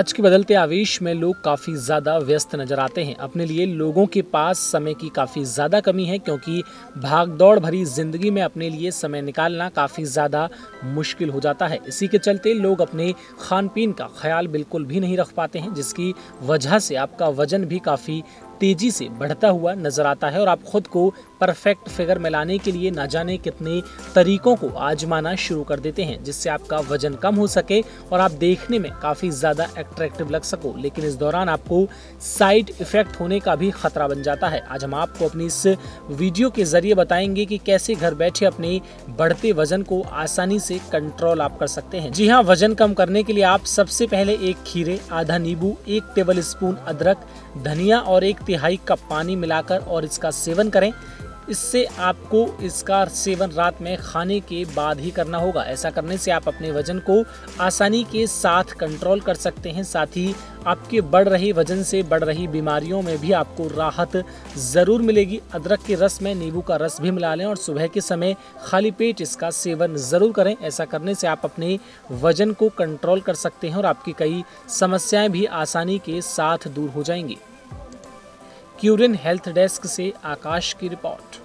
आज के बदलते आवेश में लोग काफ़ी ज़्यादा व्यस्त नज़र आते हैं। अपने लिए लोगों के पास समय की काफ़ी ज़्यादा कमी है, क्योंकि भागदौड़ भरी ज़िंदगी में अपने लिए समय निकालना काफ़ी ज़्यादा मुश्किल हो जाता है। इसी के चलते लोग अपने खान पीन का ख्याल बिल्कुल भी नहीं रख पाते हैं, जिसकी वजह से आपका वज़न भी काफ़ी तेज़ी से बढ़ता हुआ नज़र आता है और आप ख़ुद को परफेक्ट फिगर में लाने के लिए ना जाने कितने तरीकों को आजमाना शुरू कर देते हैं, जिससे आपका वज़न कम हो सके और आप देखने में काफ़ी ज़्यादा एट्रैक्टिव लग सको। लेकिन इस दौरान आपको साइड इफ़ेक्ट होने का भी ख़तरा बन जाता है। आज हम आपको अपनी इस वीडियो के ज़रिए बताएंगे कि कैसे घर बैठे अपने बढ़ते वज़न को आसानी से कंट्रोल आप कर सकते हैं। जी हाँ, वज़न कम करने के लिए आप सबसे पहले एक खीरे, आधा नींबू, 1 टेबल स्पून अदरक, धनिया और 1 तिहाई कप पानी मिलाकर और इसका सेवन करें। इससे आपको इसका सेवन रात में खाने के बाद ही करना होगा। ऐसा करने से आप अपने वजन को आसानी के साथ कंट्रोल कर सकते हैं, साथ ही आपके बढ़ रहे वजन से बढ़ रही बीमारियों में भी आपको राहत ज़रूर मिलेगी। अदरक के रस में नींबू का रस भी मिला लें और सुबह के समय खाली पेट इसका सेवन ज़रूर करें। ऐसा करने से आप अपने वजन को कंट्रोल कर सकते हैं और आपकी कई समस्याएँ भी आसानी के साथ दूर हो जाएंगी। क्यूरियन हेल्थ डेस्क से आकाश की रिपोर्ट।